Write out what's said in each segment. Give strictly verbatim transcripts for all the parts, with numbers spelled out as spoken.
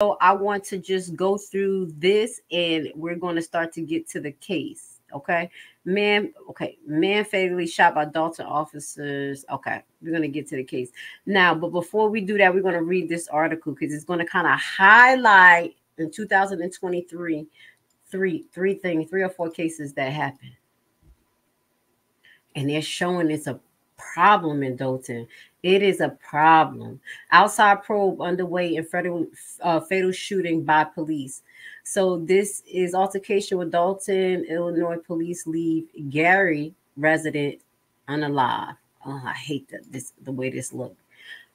So I want to just go through this and we're going to start to get to the case. Okay. Man. Okay. Man fatally shot by Dolton officers. Okay. We're going to get to the case now, but before we do that, we're going to read this article because it's going to kind of highlight in two thousand twenty-three, three, three things, three or four cases that happened. And they're showing it's a problem in Dolton. It is a problem. Outside probe underway in federal uh, fatal shooting by police. So this is altercation with Dolton, Illinois police leave Gary resident unalive. Oh, I hate that this the way this looked.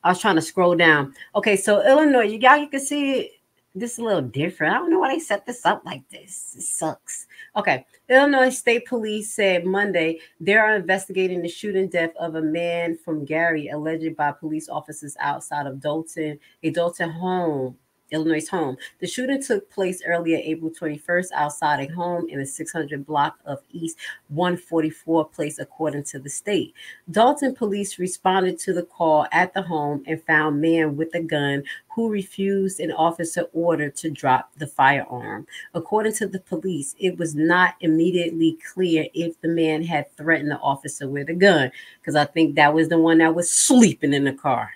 I was trying to scroll down. Okay, so Illinois, you y'all you can see it. This is a little different. I don't know why they set this up like this. It sucks. Okay. Illinois State Police said Monday they are investigating the shooting death of a man from Gary alleged by police officers outside of Dolton, a Dolton home, Illinois home. The shooting took place earlier April twenty-first outside a home in the six hundred block of East one forty-four Place, according to the state. Dolton police responded to the call at the home and found man with a gun who refused an officer order to drop the firearm. According to the police, it was not immediately clear if the man had threatened the officer with a gun, because I think that was the one that was sleeping in the car.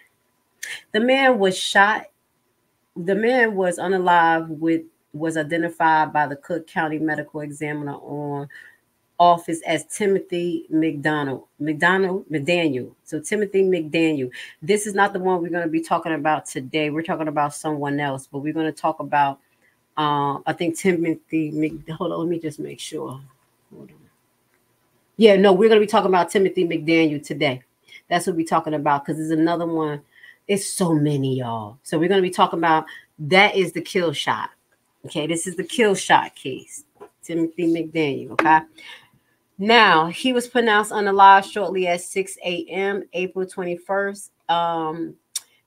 The man was shot. The man was unalive with was identified by the Cook County Medical Examiner on office as Timothy McDaniel, McDaniel, McDaniel. So Timothy McDaniel. This is not the one we're going to be talking about today. We're talking about someone else, but we're going to talk about, uh, I think Timothy, Mc, hold on, let me just make sure. Hold on. Yeah, no, we're going to be talking about Timothy McDaniel today. That's what we're talking about because there's another one. It's so many, y'all. So we're going to be talking about that is the kill shot. Okay, this is the kill shot case. Timothy McDaniel, okay? Now, he was pronounced unalive shortly at six A M April twenty-first um,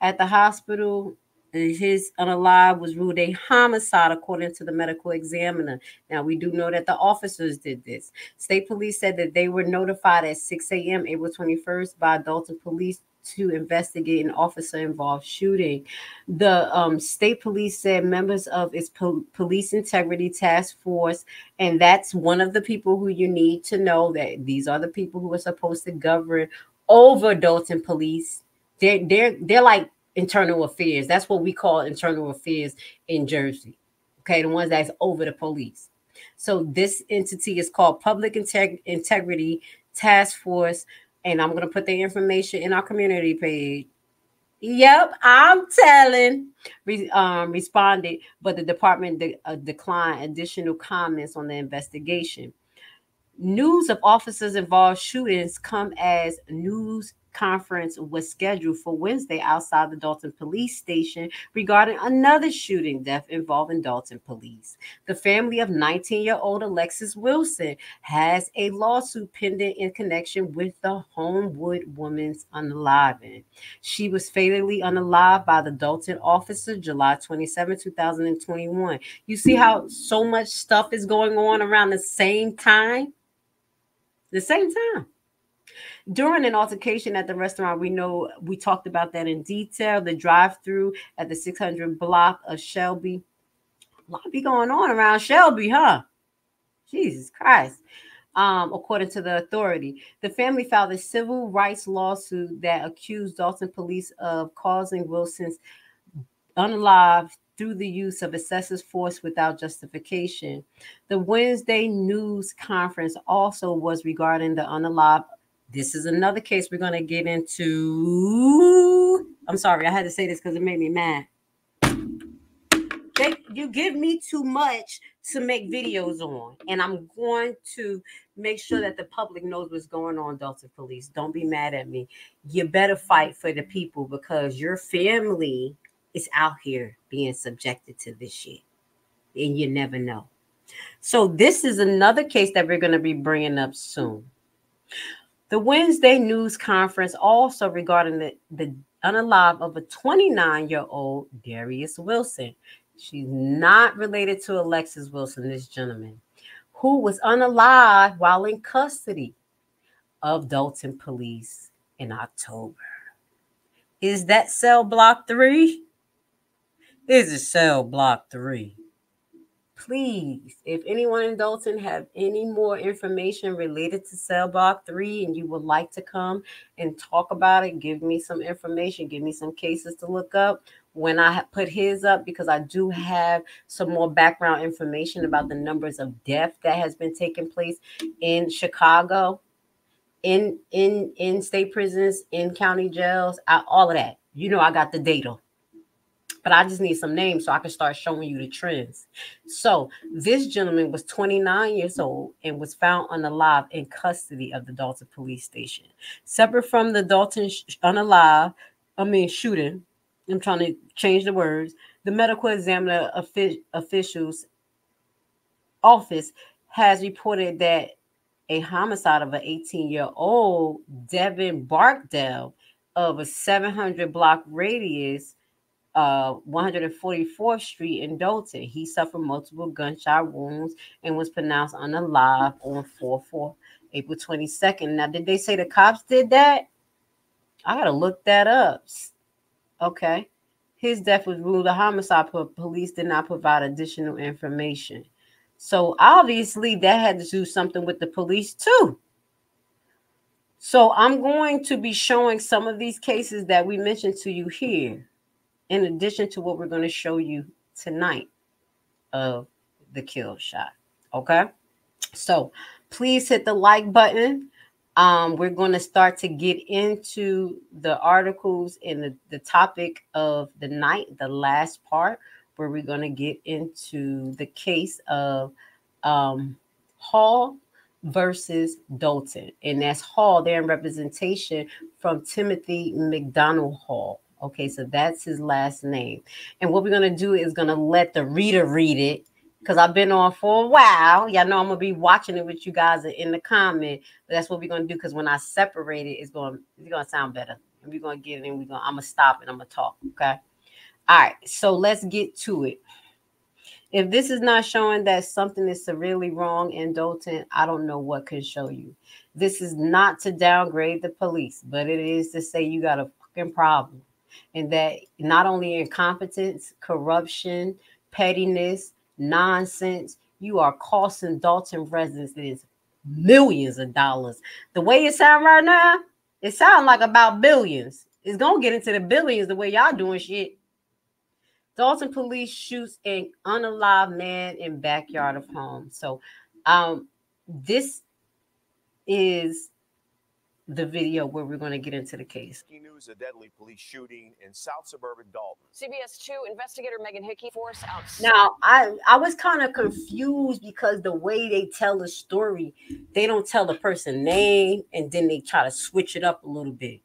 at the hospital. His unalive was ruled a homicide, according to the medical examiner. Now, we do know that the officers did this. State police said that they were notified at six A M April twenty-first by Dolton police to investigate an officer-involved shooting. The um, state police said members of its po Police Integrity Task Force, and that's one of the people who you need to know that these are the people who are supposed to govern over Dolton police. They're, they're, they're like internal affairs. That's what we call internal affairs in Jersey, okay, the ones that's over the police. So this entity is called Public Integ Integrity Task Force, and I'm going to put the information in our community page. Yep, I'm telling. Re, um, responded, but the department de uh, declined additional comments on the investigation. News of officers involved shootings come as news conference was scheduled for Wednesday outside the Dolton police station regarding another shooting death involving Dolton police. The family of nineteen-year-old Alexis Wilson has a lawsuit pending in connection with the Homewood woman's unaliving. She was fatally unalived by the Dolton officer July twenty-seventh, two thousand twenty-one. You see how so much stuff is going on around the same time? The same time. During an altercation at the restaurant, we know we talked about that in detail. The drive-through at the six hundred block of Shelby. A lot be going on around Shelby, huh? Jesus Christ. Um, according to the authority, the family filed a civil rights lawsuit that accused Dolton police of causing Wilson's unalive through the use of excessive force without justification. The Wednesday news conference also was regarding the unalive. This is another case we're going to get into. I'm sorry, I had to say this because it made me mad. They, you give me too much to make videos on, and I'm going to make sure that the public knows what's going on, Dolton police. Don't be mad at me. You better fight for the people because your family is out here being subjected to this shit, and you never know. So this is another case that we're going to be bringing up soon. The Wednesday news conference also regarding the, the unalive of a twenty-nine-year-old Darius Wilson. She's not related to Alexis Wilson, this gentleman, who was unalive while in custody of Dolton police in October. Is that cell block three? This is cell block three. Please, if anyone in Dolton have any more information related to cell block three and you would like to come and talk about it, give me some information, give me some cases to look up when I put his up, because I do have some more background information about the numbers of death that has been taking place in Chicago, in, in, in state prisons, in county jails, I, all of that. You know, I got the data. But I just need some names so I can start showing you the trends. So this gentleman was twenty-nine years old and was found unalive in custody of the Dolton police station. Separate from the Dolton unalive, I mean shooting, I'm trying to change the words, the medical examiner offic- official's office has reported that a homicide of an eighteen-year-old Devin Barkdale of a seven hundred block radius, Uh, one forty-fourth street in Dolton. He suffered multiple gunshot wounds and was pronounced unalive on four four, April twenty-second. Now, did they say the cops did that? I gotta look that up. Okay. His death was ruled a homicide, but police did not provide additional information. So obviously that had to do something with the police too. So I'm going to be showing some of these cases that we mentioned to you here, in addition to what we're going to show you tonight of the kill shot. Okay. So please hit the like button. Um, we're going to start to get into the articles and the, the topic of the night, the last part, where we're going to get into the case of um, Hall versus Dolton. And that's Hall, they're in representation from Timothy McDaniel Hall. Okay, so that's his last name. And what we're going to do is going to let the reader read it, because I've been on for a while. Y'all know I'm going to be watching it with you guys in the comment. But that's what we're going to do, because when I separate it, it's going, it's going to sound better. And we're going to get it in. We're going, I'm going to stop and I'm going to talk, okay? All right, so let's get to it. If this is not showing that something is severely wrong in Dolton, I don't know what can show you. This is not to downgrade the police, but it is to say you got a fucking problem. And that not only incompetence, corruption, pettiness, nonsense, you are costing Dolton residents millions of dollars. The way it sounds right now, it sounds like about billions. It's going to get into the billions the way y'all doing shit. Dolton police shoots an unalive man in backyard of home. So um, this is the video where we're going to get into the case. News, a deadly police shooting in South Suburban Dalton. C B S two investigator Megan Hickey force out. Now, I, I was kind of confused because the way they tell the story, they don't tell the person's name and then they try to switch it up a little bit.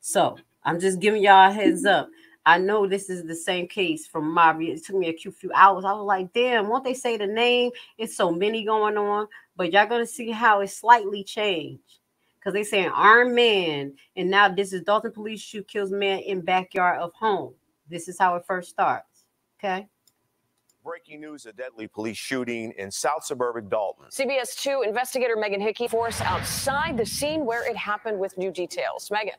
So I'm just giving y'all a heads up. I know this is the same case from my view. It took me a few hours. I was like, damn, won't they say the name? It's so many going on, but y'all going to see how it slightly changed. Because they say an armed man, and now this is Dolton police shoot kills man in backyard of home. This is how it first starts. Okay. Breaking news, a deadly police shooting in South Suburban Dalton. C B S two investigator Megan Hickey force outside the scene where it happened with new details. Megan.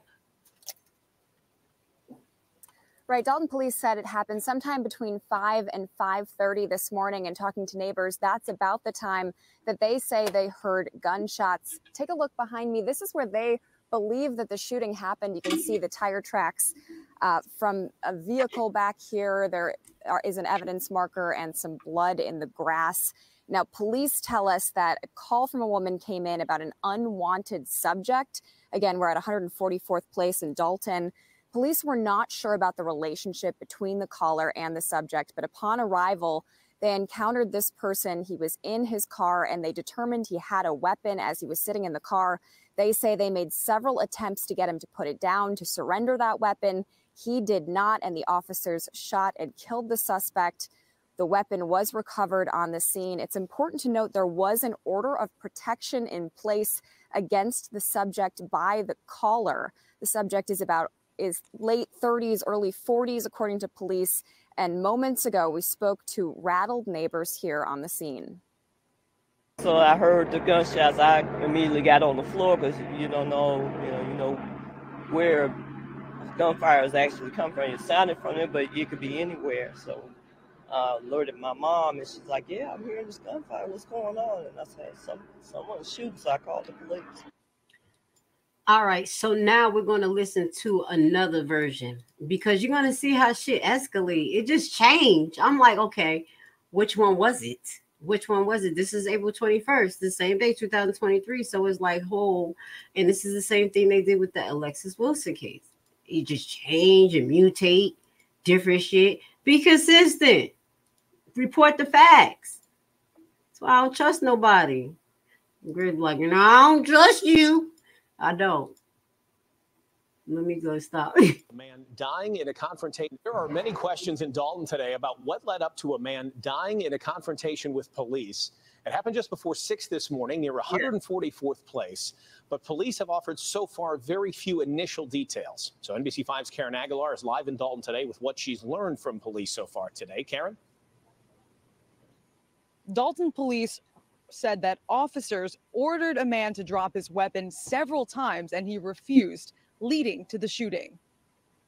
Right. Dolton police said it happened sometime between five and five thirty this morning, and talking to neighbors, that's about the time that they say they heard gunshots. Take a look behind me. This is where they believe that the shooting happened. You can see the tire tracks uh, from a vehicle back here. There are, is an evidence marker and some blood in the grass. Now, police tell us that a call from a woman came in about an unwanted subject. Again, we're at one forty-fourth place in Dolton. Police were not sure about the relationship between the caller and the subject, but upon arrival, they encountered this person. He was in his car, and they determined he had a weapon as he was sitting in the car. They say they made several attempts to get him to put it down, to surrender that weapon. He did not, and the officers shot and killed the suspect. The weapon was recovered on the scene. It's important to note there was an order of protection in place against the subject by the caller. The subject is about is late thirties, early forties, according to police. And moments ago, we spoke to rattled neighbors here on the scene. So I heard the gunshots. I immediately got on the floor because you don't know, you know, you know where gunfire is actually coming from. It sounded from it, but it could be anywhere. So I uh, alerted my mom, and she's like, yeah, I'm hearing this gunfire. What's going on? And I said, Some, someone's shooting, so I called the police. All right, so now we're going to listen to another version, because you're going to see how shit escalate. It just changed. I'm like, okay, which one was it? Which one was it? This is April twenty-first, the same day, two thousand twenty-three. So it's like, whole, and this is the same thing they did with the Alexis Wilson case. You just change and mutate, different shit. Be consistent. Report the facts. So I don't trust nobody. Grid like, you know, I don't trust you. I don't. Let me go stop. A man dying in a confrontation. There are many questions in Dalton today about what led up to a man dying in a confrontation with police. It happened just before six this morning near one hundred forty-fourth Place, but police have offered so far very few initial details. So N B C five's Karen Aguilar is live in Dalton today with what she's learned from police so far today. Karen? Dalton police said that officers ordered a man to drop his weapon several times and he refused, leading to the shooting.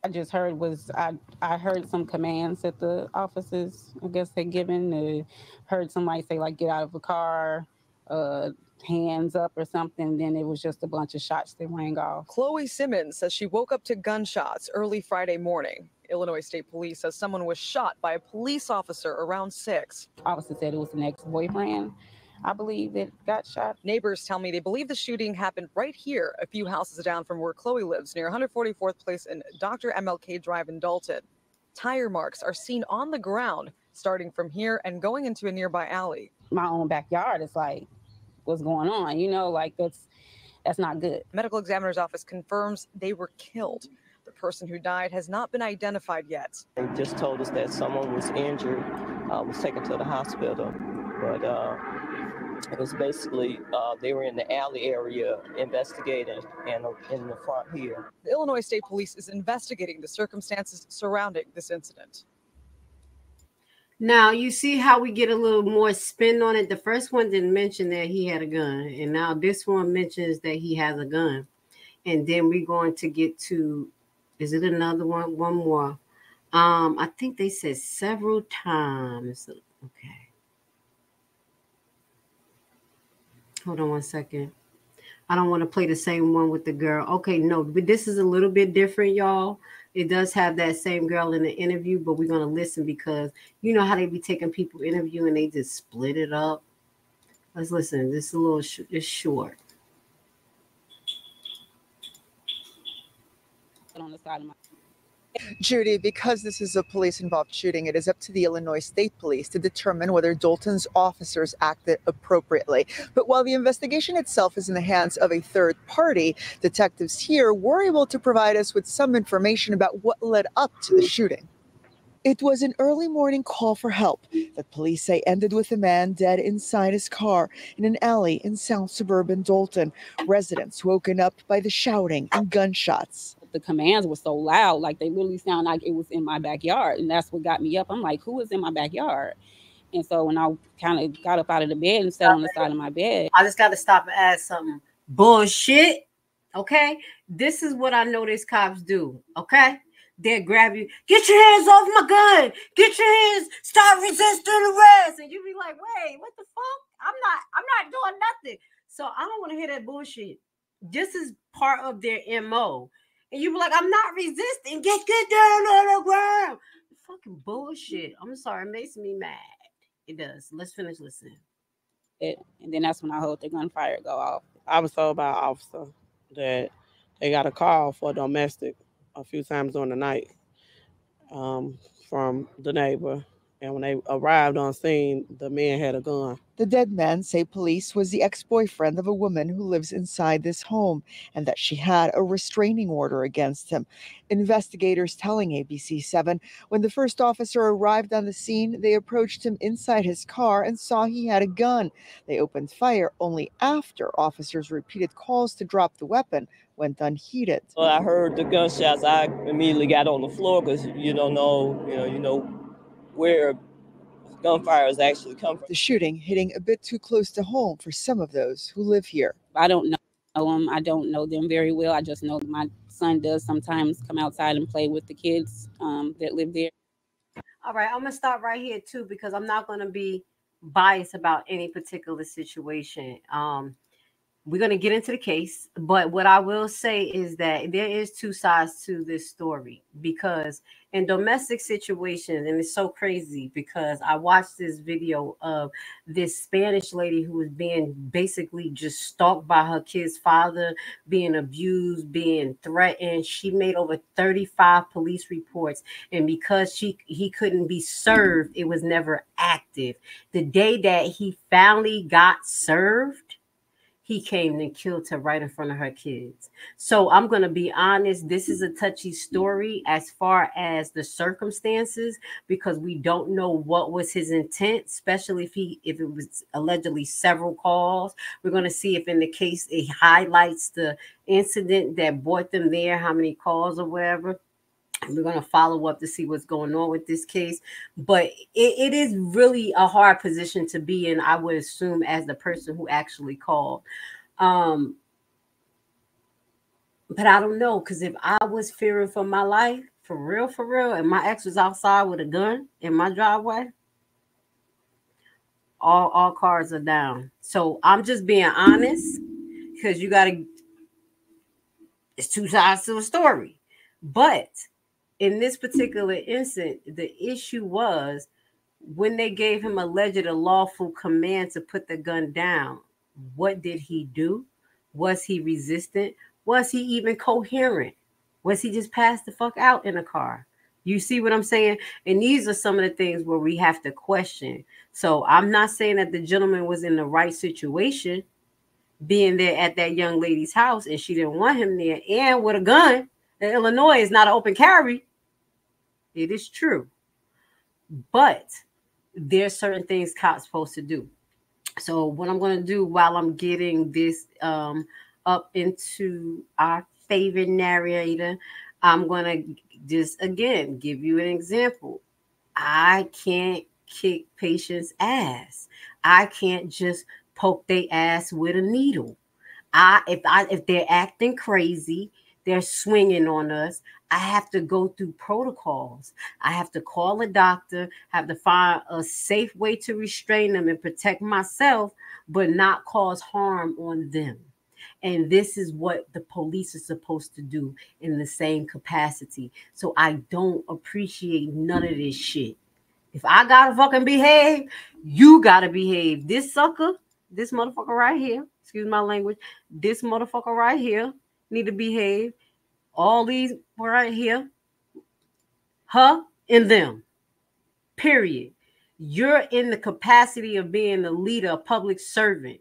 I just heard was I, I heard some commands that the officers, I guess, had given. I heard somebody say, like, get out of the car, uh, hands up or something. Then it was just a bunch of shots that rang off. Chloe Simmons says she woke up to gunshots early Friday morning. Illinois State Police says someone was shot by a police officer around six. Officer said it was an ex-boyfriend, I believe, that got shot. Neighbors tell me they believe the shooting happened right here, a few houses down from where Chloe lives, near one hundred forty-fourth Place and Doctor M L K Drive in Dalton. Tire marks are seen on the ground, starting from here and going into a nearby alley. My own backyard is like, what's going on? You know, like, that's, that's not good. Medical examiner's office confirms they were killed. The person who died has not been identified yet. They just told us that someone was injured, uh, was taken to the hospital, but uh, it was basically, uh, they were in the alley area investigating, and in the front here. The Illinois State Police is investigating the circumstances surrounding this incident. Now, you see how we get a little more spin on it. The first one didn't mention that he had a gun, and now this one mentions that he has a gun. And then we're going to get to, is it another one? One more. Um, I think they said several times. Okay. Hold on one second. I don't want to play the same one with the girl. Okay, no, but this is a little bit different, y'all. It does have that same girl in the interview, but we're going to listen because you know how they be taking people interview and they just split it up. Let's listen. This is a little sh- it's short. On the side of my Judy, because this is a police-involved shooting, it is up to the Illinois State Police to determine whether Dalton's officers acted appropriately. But while the investigation itself is in the hands of a third party, detectives here were able to provide us with some information about what led up to the shooting. It was an early morning call for help that police say ended with a man dead inside his car in an alley in South Suburban Dalton. Residents woken up by the shouting and gunshots. The commands were so loud, like they literally sound like it was in my backyard, and that's what got me up. I'm like, who is in my backyard? And so when I kind of got up out of the bed and sat on the side of my bed, I just got to stop and ask something. Bullshit. Okay, this is what I know these cops do. Okay, they'll grab you, get your hands off my gun, get your hands, stop resisting arrest, and you be like, wait, what the fuck? I'm not, I'm not doing nothing. So I don't want to hear that bullshit. This is part of their M O. And you were like, I'm not resisting. Get, get down on the ground. Fucking bullshit. I'm sorry. It makes me mad. It does. Let's finish listening. It, and then that's when I heard the gunfire go off. I was told by an officer that they got a call for a domestic a few times during the night um, from the neighbor. And when they arrived on scene, the man had a gun. The dead man, say police, was the ex-boyfriend of a woman who lives inside this home and that she had a restraining order against him. Investigators telling A B C seven when the first officer arrived on the scene, they approached him inside his car and saw he had a gun. They opened fire only after officers' repeated calls to drop the weapon went unheeded. Well, I heard the gunshots. I immediately got on the floor because you don't know, you know, you know, where gunfire is actually coming from. The shooting hitting a bit too close to home for some of those who live here. I don't know them. I don't know them very well. I just know my son does sometimes come outside and play with the kids um, that live there. All right, I'm going to stop right here too, because I'm not going to be biased about any particular situation. Um, we're going to get into the case, but what I will say is that there is two sides to this story, because in domestic situations, and it's so crazy because I watched this video of this Spanish lady who was being basically just stalked by her kid's father, being abused, being threatened. She made over thirty-five police reports, and because she he couldn't be served, it was never active. The day that he finally got served, he came and killed her right in front of her kids. So I'm going to be honest, this is a touchy story as far as the circumstances, because we don't know what was his intent, especially if he if it was allegedly several calls. We're going to see if in the case it highlights the incident that brought them there, how many calls or whatever. We're going to follow up to see what's going on with this case. But it, it is really a hard position to be in, I would assume, as the person who actually called. Um, but I don't know, because if I was fearing for my life, for real, for real, and my ex was outside with a gun in my driveway, all, all cars are down. So I'm just being honest, because you got to, it's two sides to a story. But in this particular instance, the issue was when they gave him alleged a lawful command to put the gun down, what did he do? Was he resistant? Was he even coherent? Was he just passed the fuck out in a car? You see what I'm saying? And these are some of the things where we have to question. So I'm not saying that the gentleman was in the right situation, being there at that young lady's house, and she didn't want him there, and with a gun. And Illinois is not an open carry. It is true. But there's certain things cops supposed to do. So what I'm going to do while I'm getting this um, up into our favorite narrator, I'm going to just, again, give you an example. I can't kick patients' ass. I can't just poke their ass with a needle. I if I if they're acting crazy, they're swinging on us, I have to go through protocols. I have to call a doctor, have to find a safe way to restrain them and protect myself, but not cause harm on them. And this is what the police are supposed to do in the same capacity. So I don't appreciate none of this shit. If I gotta fucking behave, you gotta behave. This sucker, this motherfucker right here, excuse my language, this motherfucker right here, need to behave. All these right here, her and them, period. You're in the capacity of being the leader, a public servant.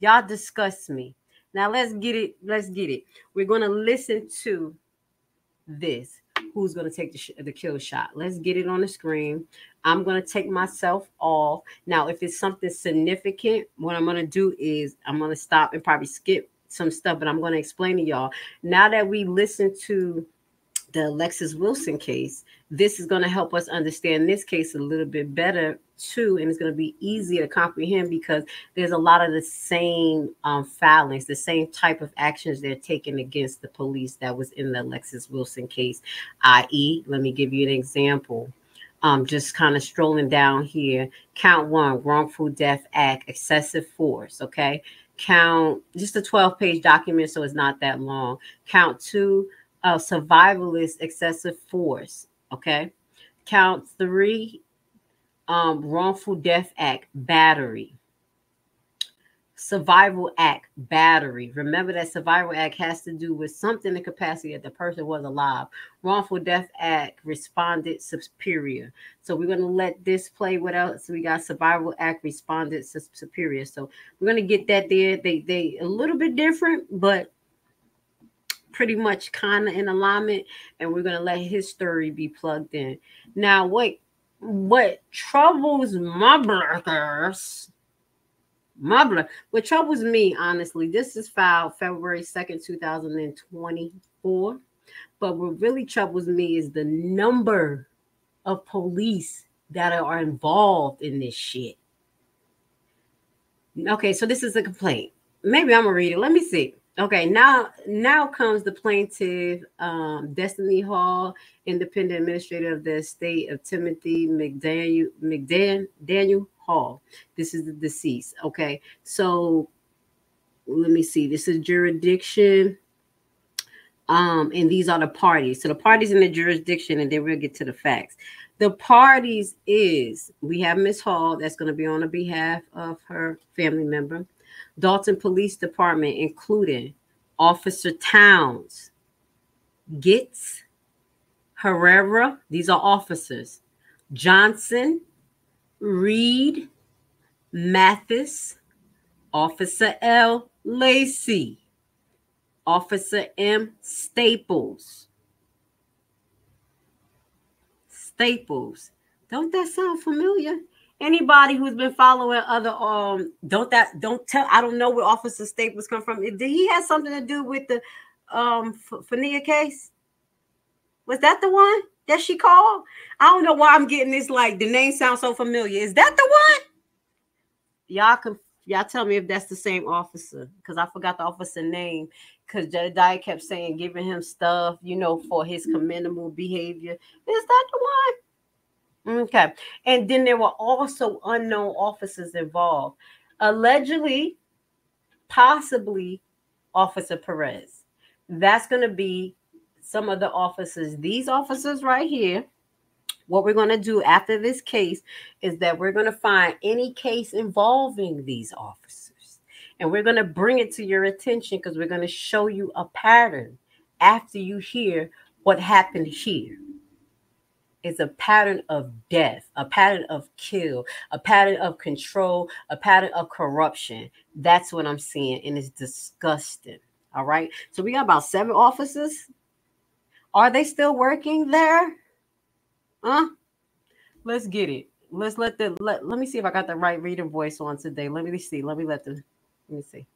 Y'all disgust me. Now let's get it. Let's get it. We're going to listen to this. Who's going to take the, sh the kill shot? Let's get it on the screen. I'm going to take myself off. Now, if it's something significant, what I'm going to do is I'm going to stop and probably skip some stuff, but I'm going to explain to y'all. Now that we listen to the Alexis Wilson case, this is going to help us understand this case a little bit better too, and it's going to be easier to comprehend because there's a lot of the same um, filings, the same type of actions they're taking against the police that was in the Alexis Wilson case, that is, let me give you an example. Um, just kind of strolling down here. Count one, wrongful death act, excessive force, okay? Count, just a twelve page document, so it's not that long. Count two, uh, survivalist excessive force, okay? Count three, um, wrongful death act, battery. Survival act, battery. Remember that survival act has to do with something in the capacity that the person was alive. Wrongful death act, respondent superior. So we're going to let this play. What else we got? Survival act, respondent superior. So we're going to get that there. They they a little bit different, but pretty much kind of in alignment. And we're going to let his story be plugged in. Now, what what troubles my brothers? My blood. What troubles me, honestly, this is filed February second, two thousand twenty-four. But what really troubles me is the number of police that are involved in this shit. Okay, so this is a complaint. Maybe I'm going to read it. Let me see. Okay, now now comes the plaintiff, um, Destiny Hall, independent administrator of the estate of Timothy McDaniel McDaniel Hall. This is the deceased. Okay, so let me see. This is jurisdiction, um, and these are the parties. So the parties in the jurisdiction, and then we'll get to the facts. The parties is we have Miss Hall that's going to be on the behalf of her family member. Dolton Police Department, including Officer Towns, Gitz, Herrera, these are officers, Johnson, Reed, Mathis, Officer L Lacy, Officer M. Staples. Staples. Don't that sound familiar? Anybody who's been following other, um, don't that, don't tell, I don't know where Officer Staples come from. Did he have something to do with the um, Fania case? Was that the one that she called? I don't know why I'm getting this, like, the name sounds so familiar. Is that the one? Y'all can, y'all tell me if that's the same officer, because I forgot the officer name, because Jedediah kept saying, giving him stuff, you know, for his commendable behavior. Is that the one? Okay, and then there were also unknown officers involved, allegedly, possibly Officer Perez. That's going to be some of the officers. These officers right here, what we're going to do after this case is that we're going to find any case involving these officers, and we're going to bring it to your attention because we're going to show you a pattern after you hear what happened here. It's a pattern of death, a pattern of kill, a pattern of control, a pattern of corruption. That's what I'm seeing, and it's disgusting. All right? So we got about seven officers. Are they still working there? Huh? Let's get it. Let's let the let, let me see if I got the right reader voice on today. Let me see. Let me let the let me see.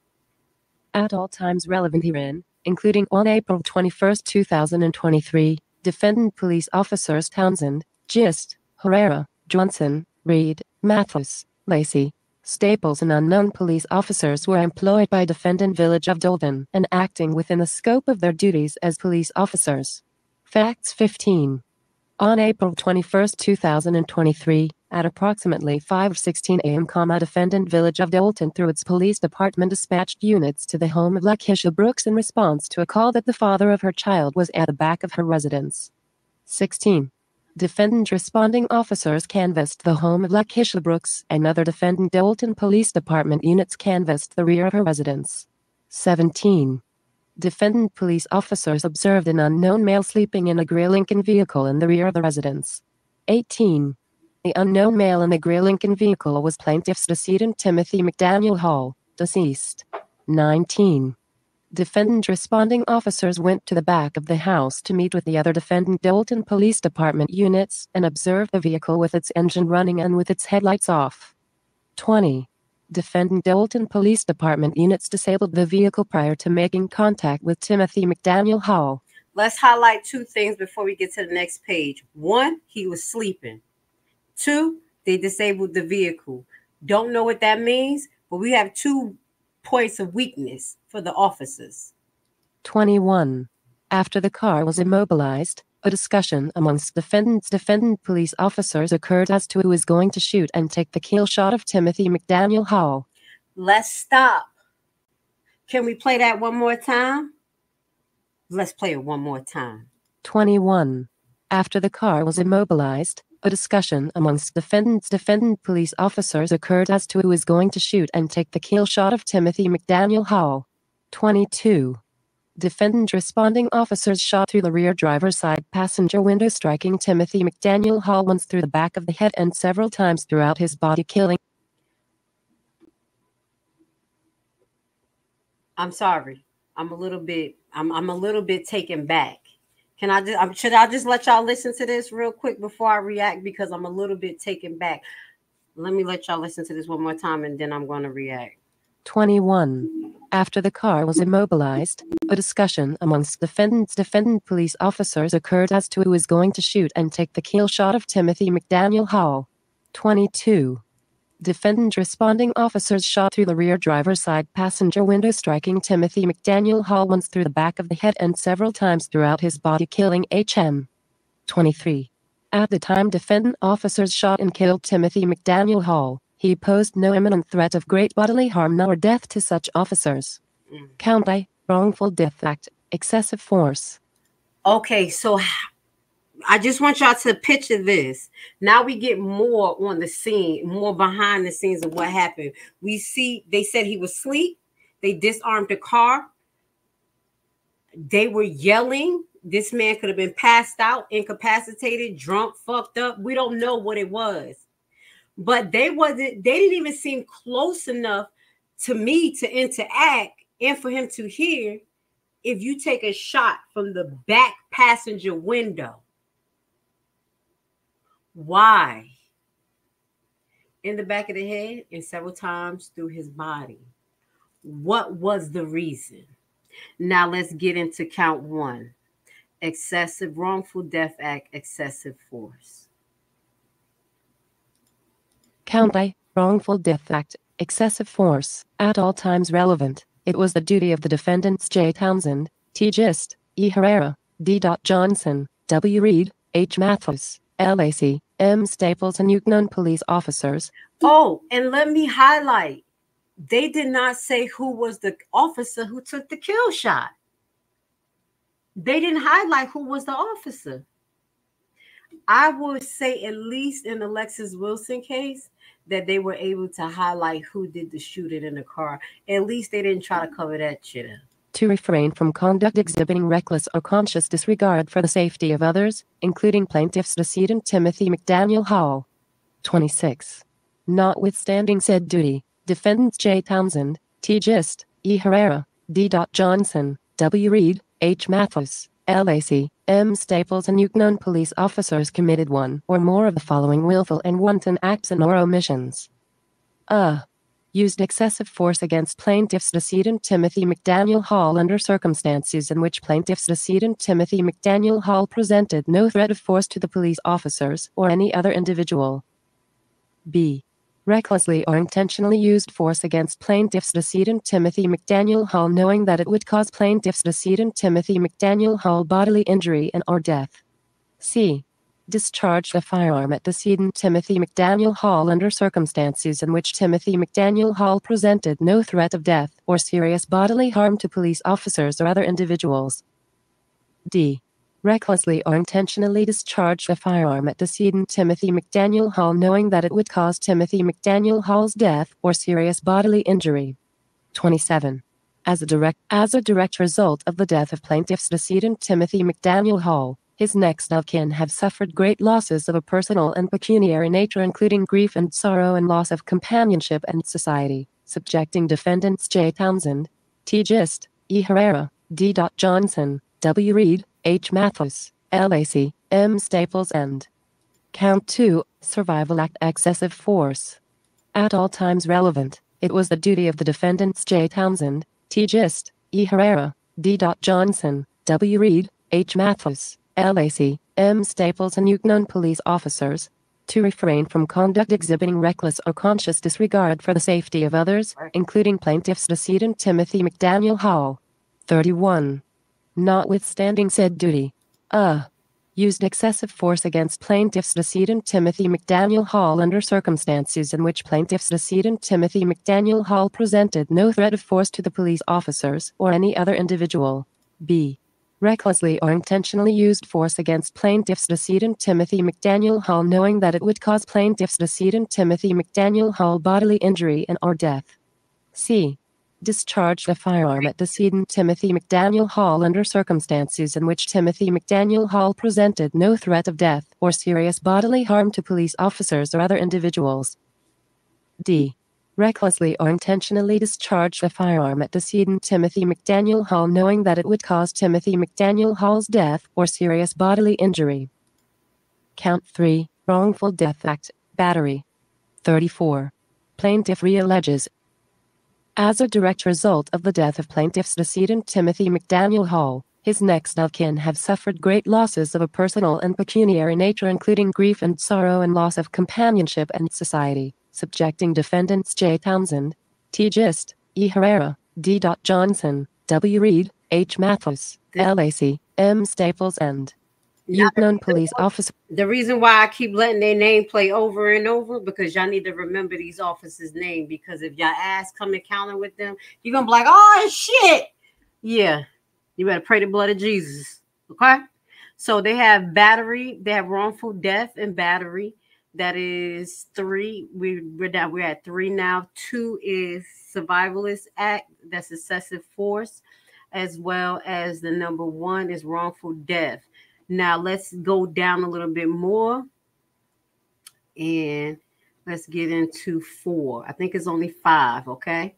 At all times relevant herein, including on April twenty-first, two thousand twenty-three. Defendant police officers Townsend, Gist, Herrera, Johnson, Reed, Mathis, Lacy, Staples, and unknown police officers were employed by defendant Village of Dolton and acting within the scope of their duties as police officers. Facts fifteen. On April twenty-first, two thousand twenty-three, at approximately five sixteen a m defendant Village of Dolton through its police department dispatched units to the home of Lakisha Brooks in response to a call that the father of her child was at the back of her residence. sixteen. Defendant responding officers canvassed the home of Lakisha Brooks and other defendant Dolton Police Department units canvassed the rear of her residence. seventeen. Defendant police officers observed an unknown male sleeping in a gray Lincoln vehicle in the rear of the residence. eighteen. The unknown male in the gray Lincoln vehicle was plaintiff's decedent Timothy McDaniel Hall, deceased. nineteen. Defendant responding officers went to the back of the house to meet with the other defendant Dolton Police Department units and observed the vehicle with its engine running and with its headlights off. twenty. Defendant Dolton Police Department units disabled the vehicle prior to making contact with Timothy McDaniel Hall. Let's highlight two things before we get to the next page. One, he was sleeping. Two, they disabled the vehicle. Don't know what that means, but we have two points of weakness for the officers. twenty-one. After the car was immobilized, a discussion amongst defendants defendant police officers occurred as to who is going to shoot and take the kill shot of Timothy McDaniel Hall. Let's stop. Can we play that one more time? Let's play it one more time. twenty-one. After the car was immobilized, a discussion amongst defendants defendant police officers occurred as to who is going to shoot and take the kill shot of Timothy McDaniel Hall. twenty-two. Defendant responding officers shot through the rear driver's side passenger window, striking Timothy McDaniel Hall once through the back of the head and several times throughout his body, killing. I'm sorry. I'm a little bit. I'm. I'm a little bit taken back. Can I just? I'm, should I just let y'all listen to this real quick before I react? Because I'm a little bit taken back. Let me let y'all listen to this one more time, and then I'm going to react. twenty-one. After the car was immobilized, a discussion amongst defendants defendant police officers occurred as to who was going to shoot and take the kill shot of Timothy McDaniel Hall. twenty-two. Defendant responding officers shot through the rear driver's side passenger window, striking Timothy McDaniel Hall once through the back of the head and several times throughout his body, killing H M twenty-three. At the time defendant officers shot and killed Timothy McDaniel Hall, he posed no imminent threat of great bodily harm nor death to such officers. Mm. Count I, wrongful death act, excessive force. Okay, so I just want y'all to picture this. Now we get more on the scene, more behind the scenes of what happened. We see they said he was asleep. They disarmed the car. They were yelling. This man could have been passed out, incapacitated, drunk, fucked up. We don't know what it was. But they wasn't, they didn't even seem close enough to me to interact and for him to hear if you take a shot from the back passenger window. Why? In the back of the head and several times through his body. What was the reason? Now let's get into count one. Excessive wrongful death act, excessive force. Count I, wrongful death act, excessive force, at all times relevant. It was the duty of the defendants J. Townsend, T. Gist, E. Herrera, D. Johnson, W. Reed, H. Mathis, L A C, M. Staples, and Newton police officers. Oh, and let me highlight, they did not say who was the officer who took the kill shot. They didn't highlight who was the officer. I would say, at least in Alexis Wilson case, that they were able to highlight who did the shooting in the car. At least they didn't try to cover that shit up. To refrain from conduct exhibiting reckless or conscious disregard for the safety of others, including plaintiff's decedent Timothy McDaniel Hall. twenty-six. Notwithstanding said duty, defendants J. Townsend, T. Gist, E. Herrera, D. Johnson, W. Reed, H. Mathis, L A C, M. Staples, and Newton police officers committed one or more of the following willful and wanton acts and or omissions. Uh. Used excessive force against plaintiff's decedent Timothy McDaniel Hall under circumstances in which plaintiff's decedent Timothy McDaniel Hall presented no threat of force to the police officers or any other individual. B. Recklessly or intentionally used force against plaintiff's decedent Timothy McDaniel Hall knowing that it would cause plaintiff's decedent Timothy McDaniel Hall bodily injury and or death. C. Discharged a firearm at decedent Timothy McDaniel Hall under circumstances in which Timothy McDaniel Hall presented no threat of death or serious bodily harm to police officers or other individuals. D. Recklessly or intentionally discharged a firearm at decedent Timothy McDaniel Hall knowing that it would cause Timothy McDaniel Hall's death or serious bodily injury. twenty-seven. As a direct, as a direct result of the death of plaintiff's decedent Timothy McDaniel Hall, his next of kin have suffered great losses of a personal and pecuniary nature, including grief and sorrow and loss of companionship and society, subjecting defendants J. Townsend, T. Gist, E. Herrera, D. Johnson, W. Reed, H. Mathis, L A C, M. Staples, and count two, survival act, excessive force. At all times relevant, it was the duty of the defendants J. Townsend, T. Gist, E. Herrera, D. Johnson, W. Reed, H. Mathis, L A C, M. Staples, and Newton police officers to refrain from conduct exhibiting reckless or conscious disregard for the safety of others, including plaintiff's decedent Timothy McDaniel Hall. thirty-one. Notwithstanding said duty, uh, used excessive force against plaintiff's decedent Timothy McDaniel Hall under circumstances in which plaintiff's decedent Timothy McDaniel Hall presented no threat of force to the police officers or any other individual. B. Recklessly or intentionally used force against plaintiff's decedent Timothy McDaniel Hall knowing that it would cause plaintiff's decedent Timothy McDaniel Hall bodily injury and or death. C. Discharged a firearm at decedent Timothy McDaniel Hall under circumstances in which Timothy McDaniel Hall presented no threat of death or serious bodily harm to police officers or other individuals. D. Recklessly or intentionally discharged a firearm at decedent Timothy McDaniel Hall knowing that it would cause Timothy McDaniel Hall's death or serious bodily injury. Count three, wrongful death act, battery. thirty-four. Plaintiff re-alleges, as a direct result of the death of plaintiff's decedent Timothy McDaniel Hall, his next of kin have suffered great losses of a personal and pecuniary nature, including grief and sorrow and loss of companionship and society, subjecting defendants J. Townsend, T. Gist, E. Herrera, D. Johnson, W. Reed, H. Mathis, L A C, M. Staples and Unknown police officer. The reason why I keep letting their name play over and over, because y'all need to remember these officers' name, because if y'all ass come encounter with them, you're going to be like, oh, shit. Yeah. You better pray the blood of Jesus. Okay? So they have battery. They have wrongful death and battery. That is three. We, we're down. We're at three now. Two is survivalist act. That's excessive force. As well as the number one is wrongful death. Now let's go down a little bit more and let's get into four. I think it's only five, okay?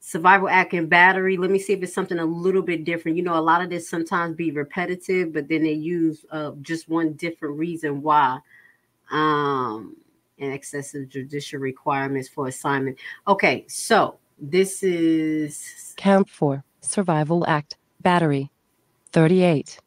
Survival act and battery. Let me see if it's something a little bit different. You know, a lot of this sometimes be repetitive, but then they use uh, just one different reason why. Um, and excessive judicial requirements for assignment. Okay, so this is... Count four, survival act, battery, thirty-eight.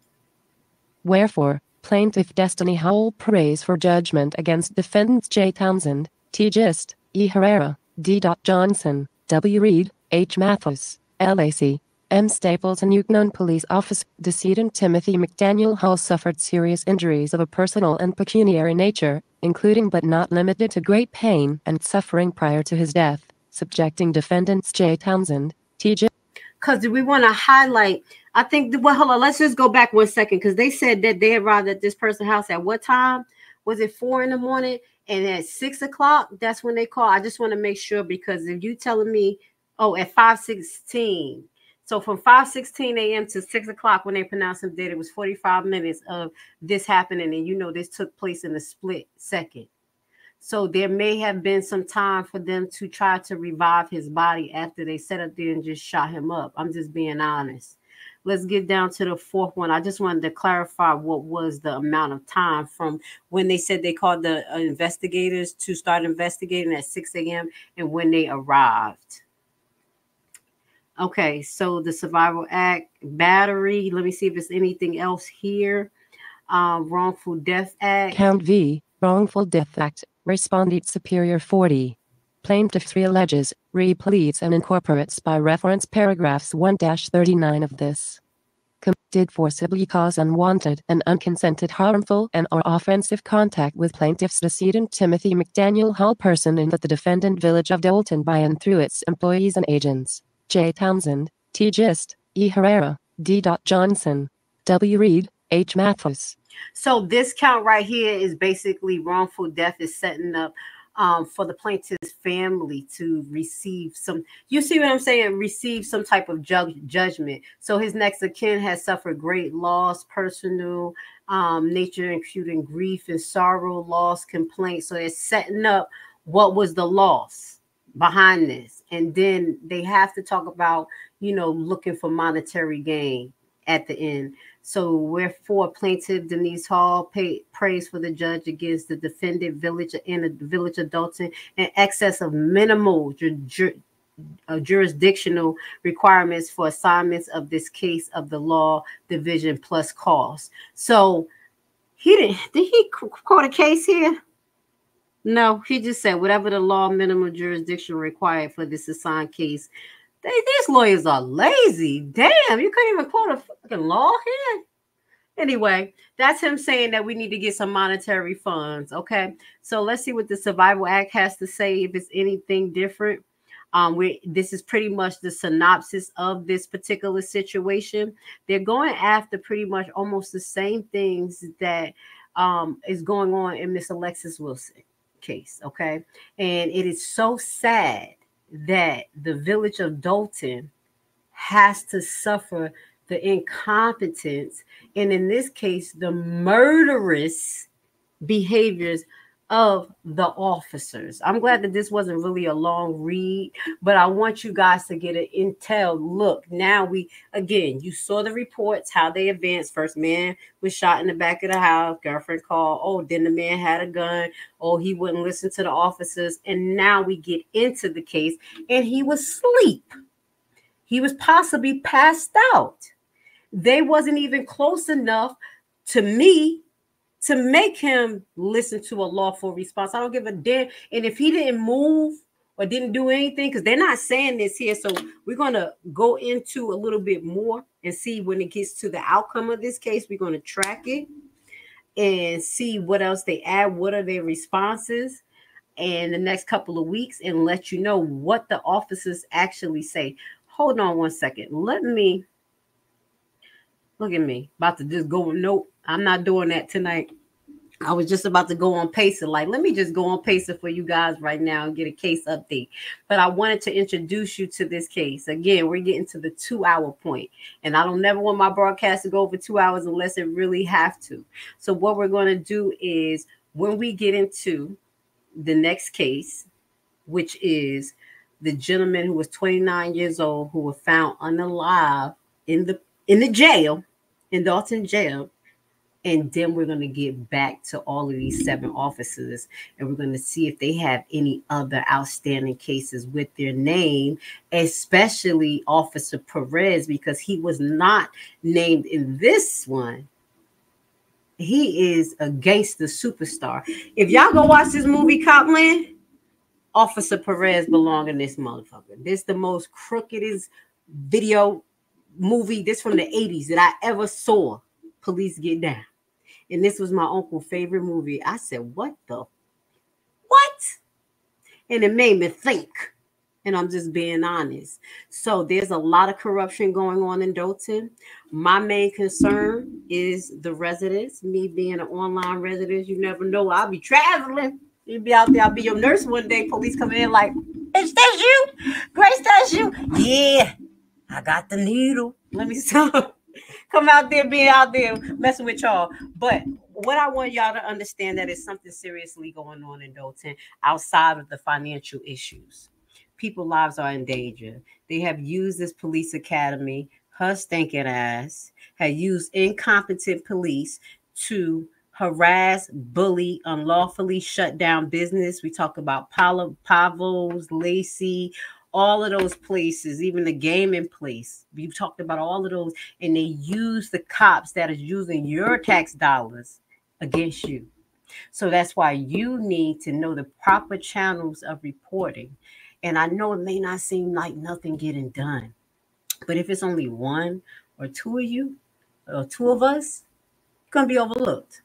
Wherefore, plaintiff Destiny Hall prays for judgment against defendants J. Townsend, T. Gist, E. Herrera, D. Johnson, W. Reed, H. Mathis, L A C, M. Staples and Unknown Police Office. Decedent Timothy McDaniel Hall suffered serious injuries of a personal and pecuniary nature, including but not limited to great pain and suffering prior to his death, subjecting defendants J. Townsend, T. Gist. Because we want to highlight... I think, well, hold on, let's just go back one second, because they said that they arrived at this person's house at what time? Was it four in the morning? And at six o'clock, that's when they call. I just want to make sure, because if you telling me, oh, at five sixteen. So from five sixteen a m to six o'clock when they pronounced him dead, it was forty-five minutes of this happening. And you know this took place in a split second. So there may have been some time for them to try to revive his body after they sat up there and just shot him up. I'm just being honest. Let's get down to the fourth one. I just wanted to clarify what was the amount of time from when they said they called the investigators to start investigating at six a m and when they arrived. Okay, so the survival act, battery. Let me see if there's anything else here. Uh, wrongful death act. Count V, wrongful death act. Respondent superior forty. Plaintiff re-alleges, re-pleads, and incorporates by reference paragraphs one through thirty-nine of this. Did forcibly cause unwanted and unconsented harmful and or offensive contact with plaintiff's decedent Timothy McDaniel Hall person in that the defendant village of Dolton by and through its employees and agents, J. Townsend, T. Gist, E. Herrera, D. Johnson, W. Reed, H. Mathis. So this count right here is basically wrongful death is setting up Um, for the plaintiff's family to receive some, you see what I'm saying, receive some type of ju judgment. So his next of kin has suffered great loss, personal um, nature, including grief and sorrow, loss, complaint. So it's setting up what was the loss behind this. And then they have to talk about, you know, looking for monetary gain at the end. So wherefore plaintiff Denise Hall pay, prays for the judge against the defendant village in the village of Dolton in excess of minimal ju ju uh, jurisdictional requirements for assignments of this case of the law division plus cost. So he didn't, did he quote a case here? No, he just said whatever the law minimum jurisdiction required for this assigned case. They, these lawyers are lazy. Damn, you couldn't even quote a fucking law here. Anyway, that's him saying that we need to get some monetary funds, okay? So let's see what the Survival Act has to say, if it's anything different. Um, we, this is pretty much the synopsis of this particular situation. They're going after pretty much almost the same things that um, is going on in Miss Alexis Wilson case, okay? And it is so sad that the village of Dolton has to suffer the incompetence and, in this case, the murderous behaviors of the officers. I'm glad that this wasn't really a long read, but I want you guys to get an intel look. Now we, again, you saw the reports, how they advanced. First man was shot in the back of the house, girlfriend called, oh, then the man had a gun, oh, he wouldn't listen to the officers, and now we get into the case, and he was asleep. He was possibly passed out. They wasn't even close enough to me to make him listen to a lawful response. I don't give a damn. And if he didn't move or didn't do anything, because they're not saying this here, so we're going to go into a little bit more and see when it gets to the outcome of this case. We're going to track it and see what else they add, what are their responses in the next couple of weeks, and let you know what the officers actually say. Hold on one second. Let me, look at me, about to just go, nope, I'm not doing that tonight. I was just about to go on PACER. Like, let me just go on PACER for you guys right now and get a case update. But I wanted to introduce you to this case. Again, we're getting to the two-hour point. And I don't never want my broadcast to go over two hours unless it really have to. So what we're going to do is when we get into the next case, which is the gentleman who was twenty-nine years old who was found unalive in the in the jail, in Dolton jail. And then we're going to get back to all of these seven officers, and we're going to see if they have any other outstanding cases with their name, especially Officer Perez, because he was not named in this one. He is a gangster superstar. If y'all go watch this movie, Cop Land, Officer Perez belong in this motherfucker. This is the most crookedest video movie, this from the eighties, that I ever saw. Police Get Down. And this was my uncle's favorite movie. I said, what the? What? And it made me think. And I'm just being honest. So there's a lot of corruption going on in Dolton. My main concern is the residents. Me being an online resident, you never know. I'll be traveling. You'll be out there. I'll be your nurse one day. Police coming in like, is that you? Grace, that's you? Yeah, I got the needle. Let me stop. Come out there, be out there messing with y'all. But what I want y'all to understand that is something seriously going on in Dolton outside of the financial issues. People's lives are in danger. They have used this police academy, her stinking ass, have used incompetent police to harass, bully, unlawfully shut down business. We talk about Pavo's, L A C, all of those places, even the gaming place. We've talked about all of those, and they use the cops that is using your tax dollars against you. So that's why you need to know the proper channels of reporting. And I know it may not seem like nothing getting done, but if it's only one or two of you or two of us, it's going to be overlooked.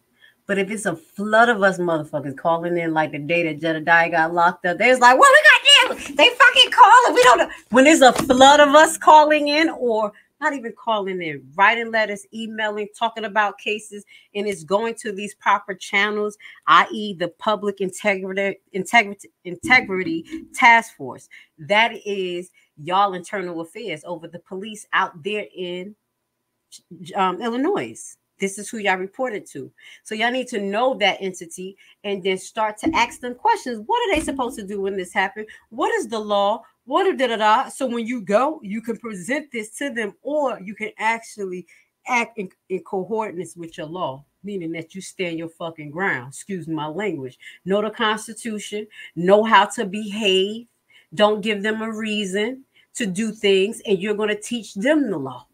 But if it's a flood of us motherfuckers calling in like the day that Jedediah got locked up, they're like, what we got to do? They fucking calling. We don't know. When there's a flood of us calling in, or not even calling in, writing letters, emailing, talking about cases, and it's going to these proper channels, that is the Public Integrity, Integrity, Integrity Task Force. That is y'all internal affairs over the police out there in um, Illinois. This is who y'all reported to. So y'all need to know that entity and then start to ask them questions. What are they supposed to do when this happened? What is the law? What are da da da? So when you go, you can present this to them, or you can actually act in, in coordinates with your law, meaning that you stand your fucking ground. Excuse my language. Know the Constitution. Know how to behave. Don't give them a reason to do things, and you're going to teach them the law.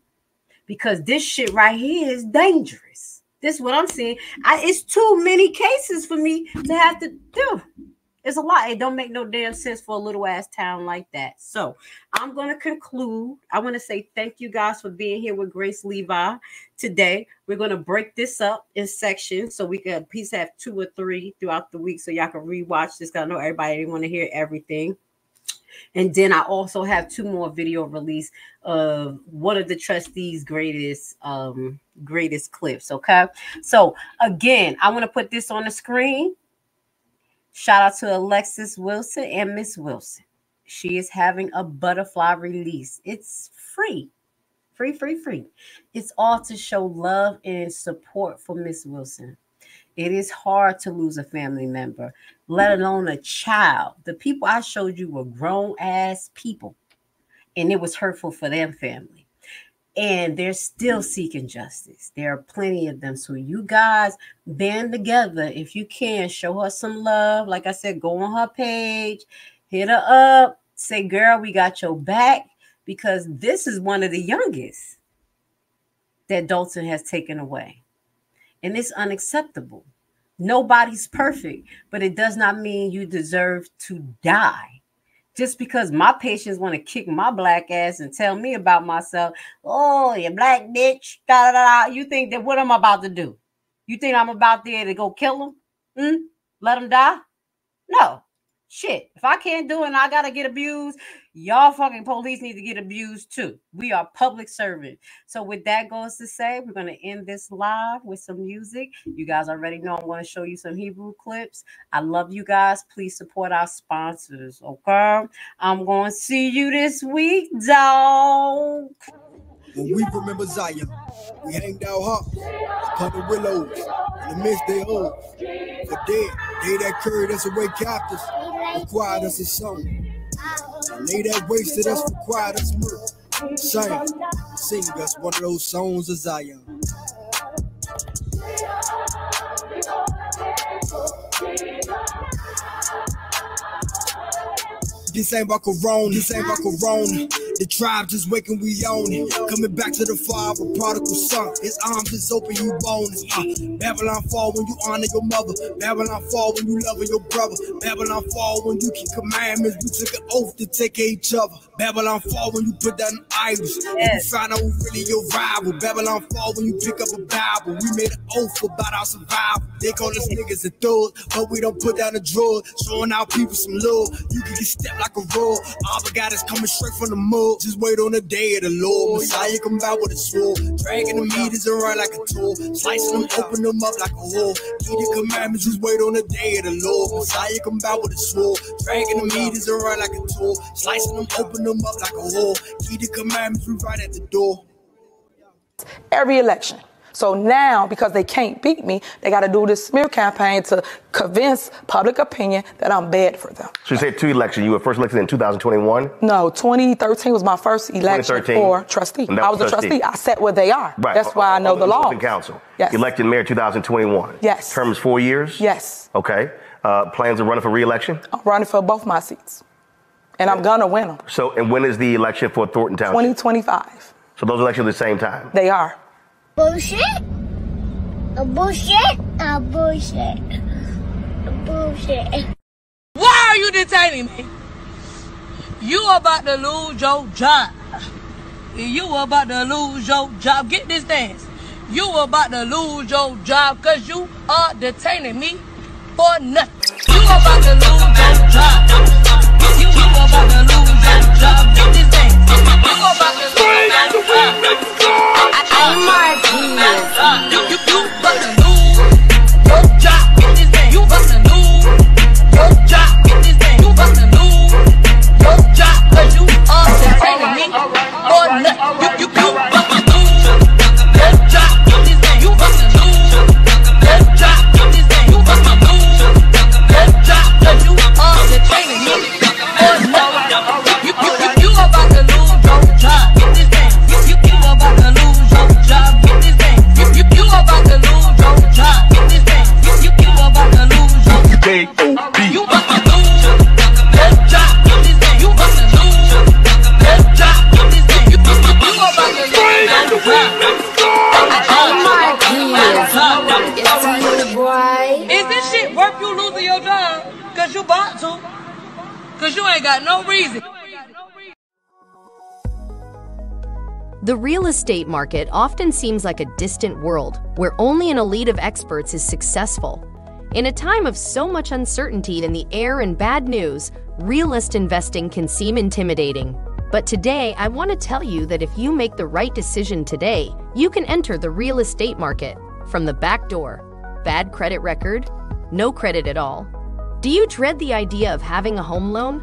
Because this shit right here is dangerous. This is what I'm saying. I, it's too many cases for me to have to do. It's a lot. It don't make no damn sense for a little ass town like that. So I'm going to conclude. I want to say thank you guys for being here with Grace Levi today. We're going to break this up in sections so we can piece have two or three throughout the week so y'all can rewatch this. I know everybody didn't want to hear everything. And then I also have two more video release of one of the trustees' greatest, um, greatest clips. Okay. So again, I want to put this on the screen. Shout out to Alexis Wilson and Miss Wilson. She is having a butterfly release. It's free, free, free, free. It's all to show love and support for Miss Wilson. It is hard to lose a family member, let alone a child. The people I showed you were grown-ass people, and it was hurtful for their family. And they're still seeking justice. There are plenty of them. So you guys band together if you can. Show her some love. Like I said, go on her page. Hit her up. Say, girl, we got your back, because this is one of the youngest that Dolton has taken away. And it's unacceptable. Nobody's perfect, but it does not mean you deserve to die. Just because my patients want to kick my black ass and tell me about myself, oh, you black bitch, da, da, da, you think that what I'm about to do? You think I'm about there to go kill them? Mm? Let them die? No. Shit, if I can't do it and I got to get abused, y'all fucking police need to get abused too. We are public servants. So with that goes to say, we're going to end this live with some music. You guys already know I'm going to show you some Hebrew clips. I love you guys. Please support our sponsors, okay? I'm going to see you this week, dog. When we remember Zion, we hanged out hops upon the willows in the midst they hold. For dead, they that carried us away captives required us a song. And they that wasted us required us more. Shame, sing us one of those songs of Zion. This ain't about Corona, this ain't about Corona. The tribe just waking, we own it. Coming back to the fire, a prodigal son. His arms is open, you bonus. Uh, Babylon fall when you honor your mother. Babylon fall when you love your brother. Babylon fall when you keep commandments. We took an oath to take each other. Babylon fall when you put down idols. Yes. You find out who really your rival. Babylon fall when you pick up a Bible. We made an oath about our survival. They call us niggas and thugs, but we don't put down a drug. Showing our people some love. You can get stepped like a rug. All the God is coming straight from the mud. Just wait on the day of the Lord. Messiah come out with a sword, dragging the meters around like a tool, slicing them, open them up like a whore. Keep the commandments, just wait on the day of the Lord. Messiah come out with a sword, dragging the meters around like a tool, slicing them, open them up like a whore. Keep the commandments, we right at the door. Every election. So now, because they can't beat me, they got to do this smear campaign to convince public opinion that I'm bad for them. So you said two elections. You were first elected in two thousand twenty-one? No, twenty thirteen was my first election for trustee. I was trustee. a trustee. I set where they are. Right. That's why I know the law. Council. Yes. Elected mayor two thousand twenty-one. Yes. Term is four years? Yes. Okay. Uh, plans of running for re-election? I'm running for both my seats. And yeah. I'm going to win them. So, and when is the election for Thornton Township? twenty twenty-five. So those elections are the same time? They are. Bullshit, a bullshit, a bullshit, a bullshit. Why are you detaining me? You about to lose your job. You about to lose your job. Get this dance. You about to lose your job because you are detaining me for nothing. You about to lose your job. You about to lose your job. Get this dance. You about to lose your job. Oh my God. You, you, you about to lose your job. Get this thing. You about to lose your job. Get this thing. You about to lose your job. Cause you are detaining me for nothing. You, you, you about to lose your job. Get this thing. You about to lose your job. Get this thing. You about to lose your job. Cause you are detaining me for nothing. You, you, you, you about to lose your job. Get this thing. You, you, you about to lose. Get this thing. You, you, you about to lose your job. Get this thing. You, you, you about to lose your job. You about to lose your job. Get this thing. You about to lose your job. Get this thing. You, you, you, you about to lose your job. Oh my God. It's you, boy. Is this shit worth you losing your job? Cause you bought to. Cause you ain't got no reason. The real estate market often seems like a distant world where only an elite of experts is successful. In a time of so much uncertainty in the air and bad news, realist investing can seem intimidating. But today, I want to tell you that if you make the right decision today, you can enter the real estate market from the back door. Bad credit record? No credit at all. Do you dread the idea of having a home loan?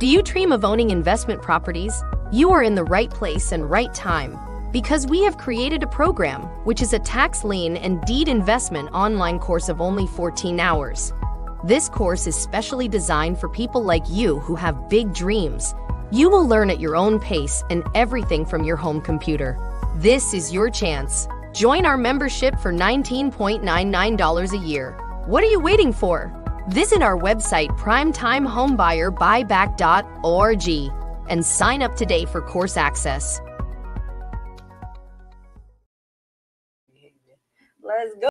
Do you dream of owning investment properties? You are in the right place and right time because we have created a program which is a tax lien and deed investment online course of only fourteen hours. This course is specially designed for people like you who have big dreams. You will learn at your own pace and everything from your home computer. This is your chance. Join our membership for nineteen ninety-nine dollars a year. What are you waiting for? Visit our website primetime home buyer buyback dot org. and sign up today for course access. Let's go.